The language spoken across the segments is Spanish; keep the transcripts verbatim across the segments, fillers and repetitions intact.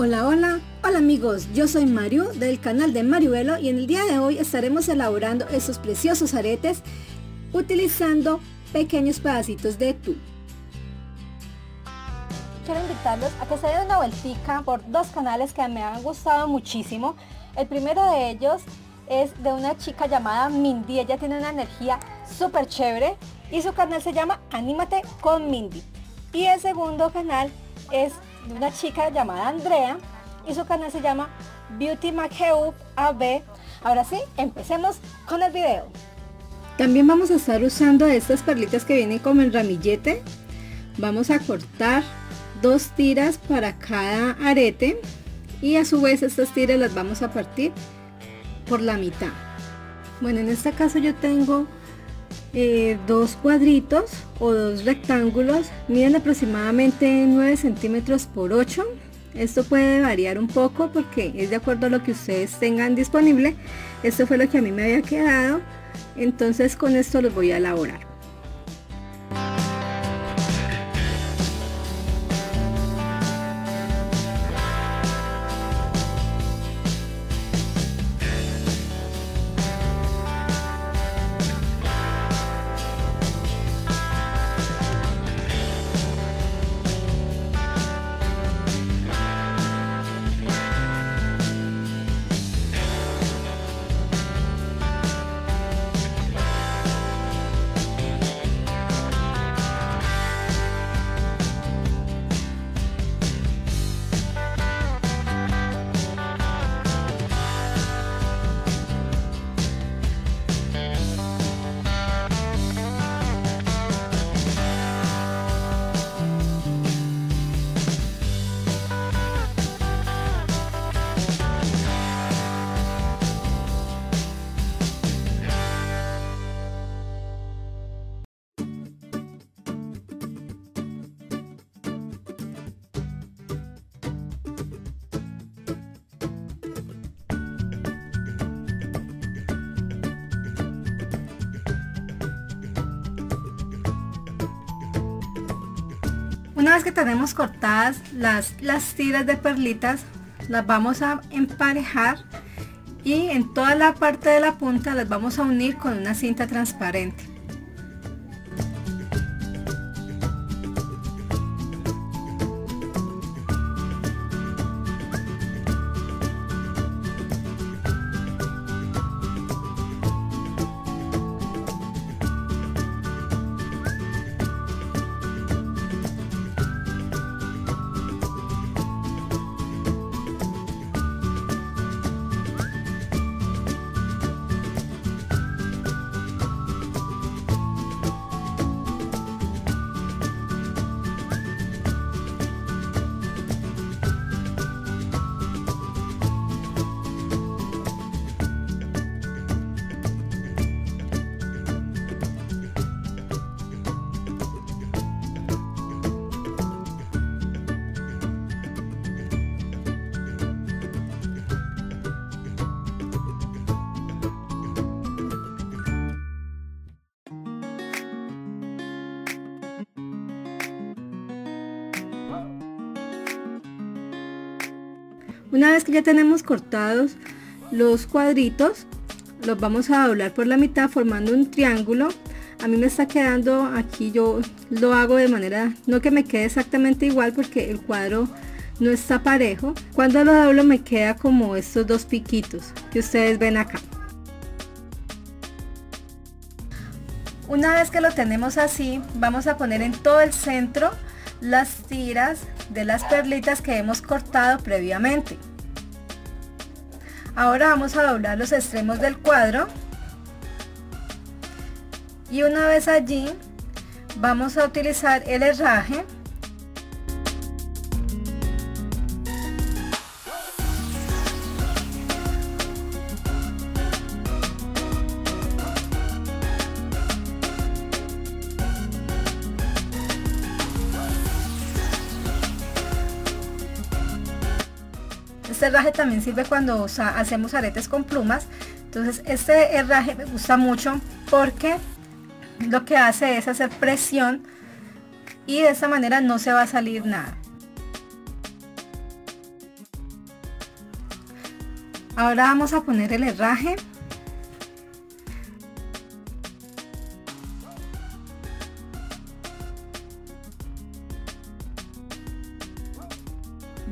Hola, hola, hola amigos, yo soy Mariu del canal de Mariu Belo y en el día de hoy estaremos elaborando estos preciosos aretes utilizando pequeños pedacitos de tul. Quiero invitarlos a que se den una vueltica por dos canales que me han gustado muchísimo. El primero de ellos es de una chica llamada Mindy, ella tiene una energía súper chévere y su canal se llama Anímate con Mindy. Y el segundo canal es de una chica llamada Andrea y su canal se llama Beauty Makeup A B. Ahora sí, empecemos con el video. También vamos a estar usando estas perlitas que vienen como en ramillete. Vamos a cortar dos tiras para cada arete y a su vez estas tiras las vamos a partir por la mitad. Bueno, en este caso yo tengo eh, dos cuadritos o dos rectángulos, miden aproximadamente nueve centímetros por ocho. Esto puede variar un poco porque es de acuerdo a lo que ustedes tengan disponible. Esto fue lo que a mí me había quedado, entonces con esto los voy a elaborar. Una vez que tenemos cortadas las, las tiras de perlitas, las vamos a emparejar y en toda la parte de la punta las vamos a unir con una cinta transparente. Una vez que ya tenemos cortados los cuadritos, los vamos a doblar por la mitad formando un triángulo. A mí me está quedando aquí, yo lo hago de manera, no que me quede exactamente igual porque el cuadro no está parejo. Cuando lo doblo me queda como estos dos piquitos que ustedes ven acá. Una vez que lo tenemos así, vamos a poner en todo el centro las tiras de las perlitas que hemos cortado previamente. Ahora vamos a doblar los extremos del cuadro y una vez allí vamos a utilizar el herraje . Este herraje también sirve cuando o sea, hacemos aretes con plumas. Entonces este herraje me gusta mucho porque lo que hace es hacer presión y de esta manera no se va a salir nada. Ahora vamos a poner el herraje.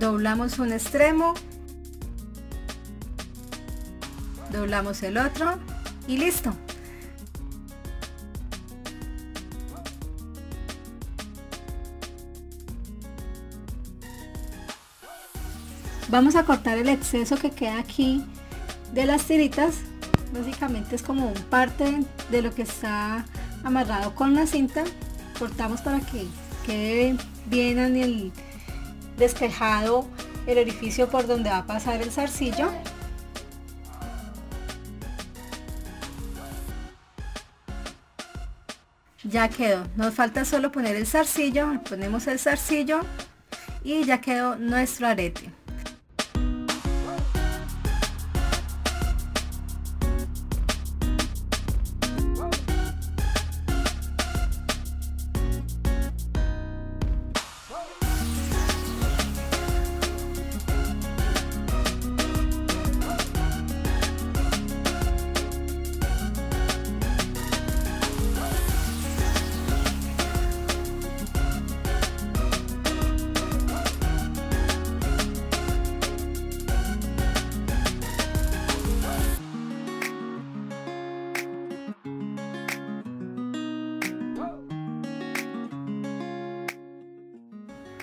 Doblamos un extremo, doblamos el otro y listo. Vamos a cortar el exceso que queda aquí de las tiritas. Básicamente es como un parte de lo que está amarrado con la cinta. Cortamos para que quede bien en el despejado el orificio por donde va a pasar el zarcillo. Ya quedó, nos falta solo poner el zarcillo, ponemos el zarcillo y ya quedó nuestro arete.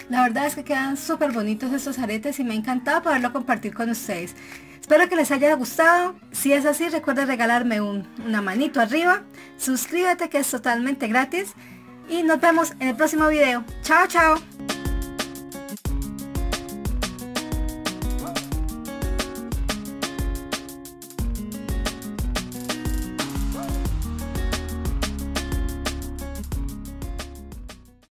La verdad es que quedan súper bonitos estos aretes y me ha encantado poderlo compartir con ustedes. Espero que les haya gustado. Si es así, recuerda regalarme un, una manito arriba. Suscríbete, que es totalmente gratis. Y nos vemos en el próximo video. Chao, chao.